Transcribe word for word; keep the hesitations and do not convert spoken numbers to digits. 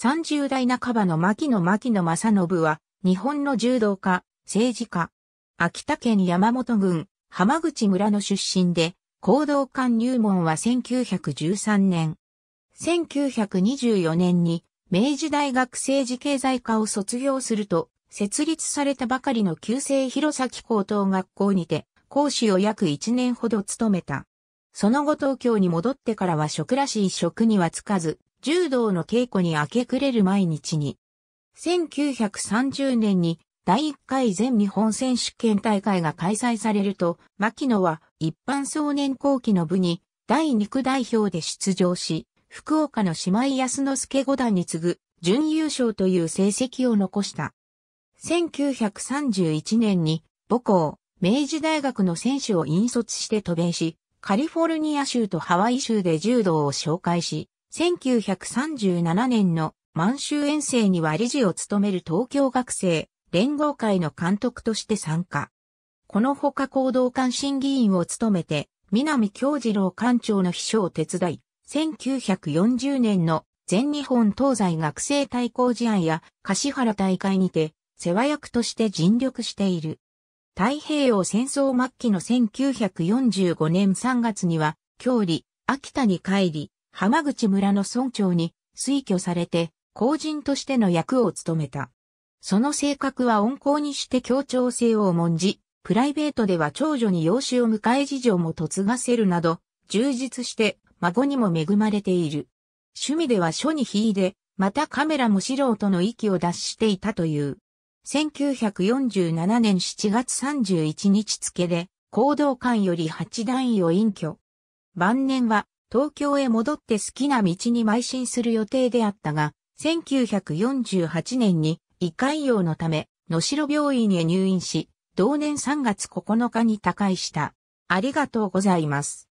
さんじゅう代半ばの牧野牧野正信は、日本の柔道家、政治家。秋田県山本郡、浜口村の出身で、弘道館入門はせんきゅうひゃくじゅうさんねん。せんきゅうひゃくにじゅうよねんに、明治大学政治経済科を卒業すると、設立されたばかりの旧制弘前高等学校にて、講師を約いちねんほど務めた。その後東京に戻ってからは職らしい職には就かず、柔道の稽古に明け暮れる毎日に。せんきゅうひゃくさんじゅうねんにだいいっかい全日本選手権大会が開催されると、牧野は一般少年後期の部にだいに区代表で出場し、福岡の島井康之助五段に次ぐ準優勝という成績を残した。せんきゅうひゃくさんじゅういちねんに母校、明治大学の選手を引率して渡米し、カリフォルニア州とハワイ州で柔道を紹介し、せんきゅうひゃくさんじゅうななねんの満州遠征には理事を務める東京学生連合会の監督として参加。このほか弘道館審議員を務めて、南京次郎館長の秘書を手伝い、せんきゅうひゃくよんじゅうねんの全日本東西学生対抗試合や橿原大会にて世話役として尽力している。太平洋戦争末期のせんきゅうひゃくよんじゅうごねんさんがつには、郷里、秋田に帰り、浜口村の村長に推挙されて、後人としての役を務めた。その性格は温厚にして協調性を重んじ、プライベートでは長女に養子を迎え次女も嫁がせるなど、充実して孫にも恵まれている。趣味では書に秀で、またカメラも素人の域を脱していたという。せんきゅうひゃくよんじゅうななねんしちがつさんじゅういちにち付で、弘道館より八段位を隠居。晩年は、東京へ戻って好きな道に邁進する予定であったが、せんきゅうひゃくよんじゅうはちねんに、胃潰瘍のため、能代病院へ入院し、同年さんがつここのかに他界した。ありがとうございます。